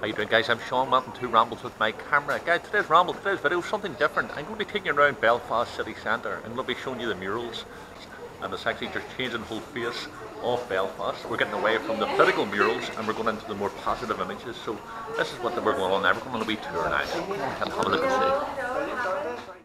How you doing, guys? I'm Sean Martin, who rambles with my camera. Guys, today's ramble, today's video, something different. I'm going to be taking you around Belfast city centre. I'm going to be showing you the murals, and it's actually just changing the whole face of Belfast. We're getting away from the political murals and we're going into the more positive images. So this is what we're going on now. We're going on a wee tour now and have a look and see.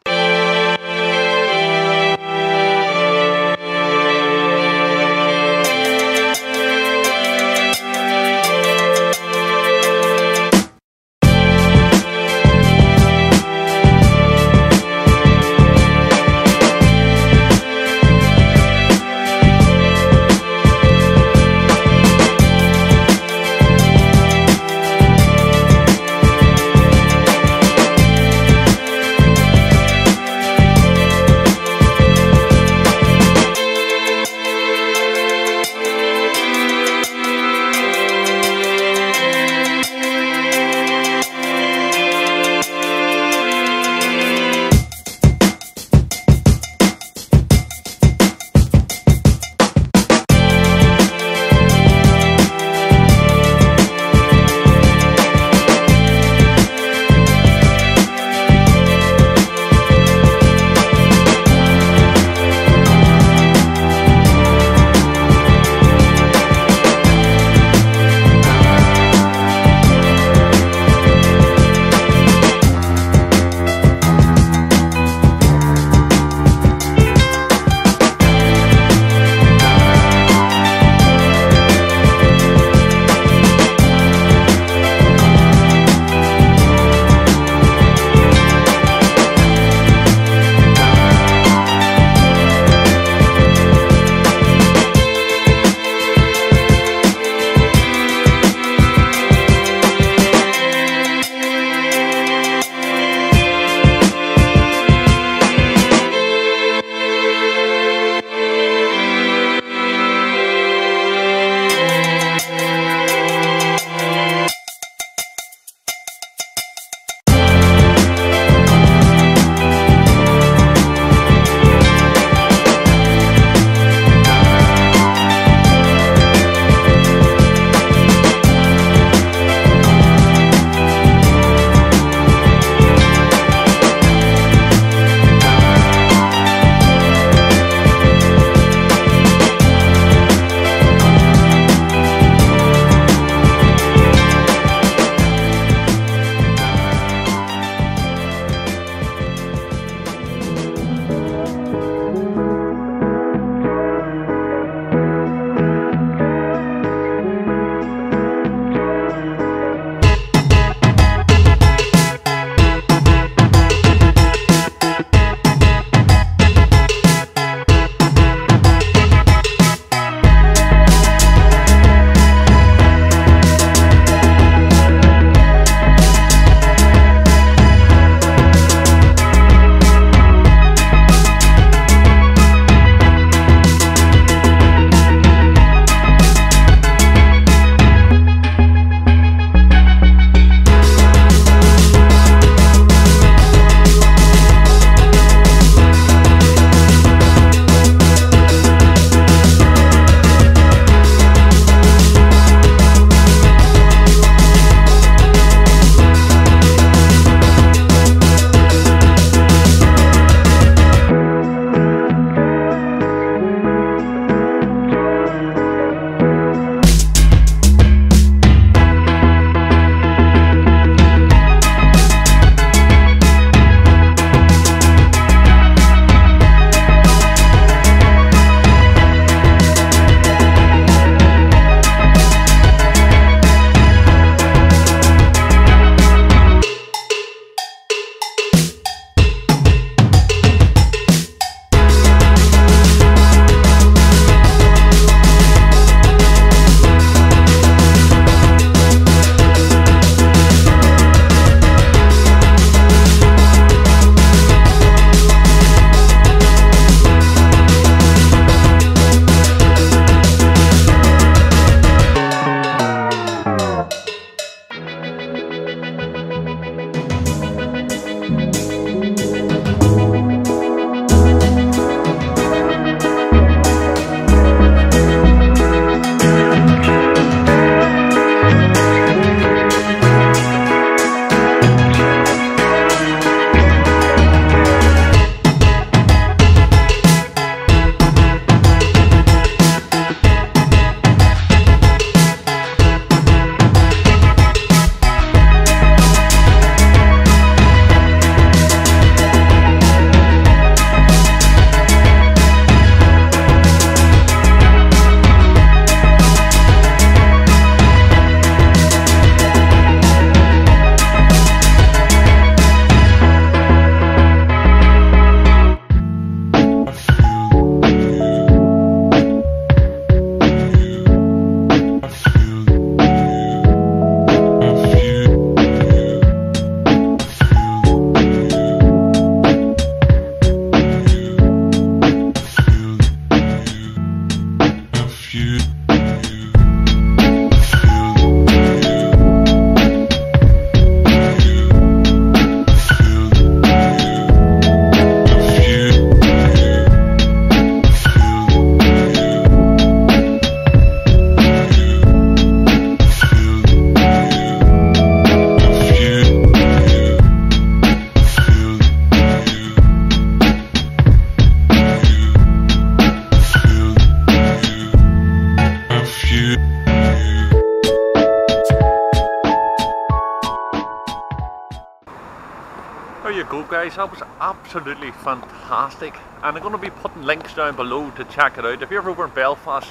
guys, that was absolutely fantastic, and I'm going to be putting links down below to check it out. If you're over in Belfast,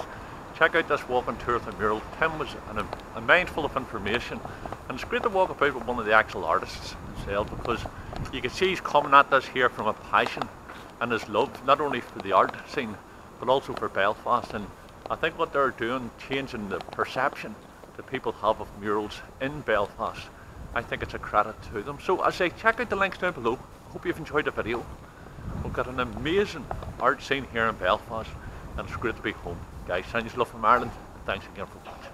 check out this walking tour of the mural. Tim was a mindful of information, and it's great to walk about with one of the actual artists himself, because you can see he's coming at this here from a passion and his love, not only for the art scene but also for Belfast. And I think what they're doing, changing the perception that people have of murals in Belfast, I think it's a credit to them. So as I say, check out the links down below. Hope you've enjoyed the video. We've got an amazing art scene here in Belfast, and it's great to be home, guys. Sending you love from Ireland. Thanks again for watching.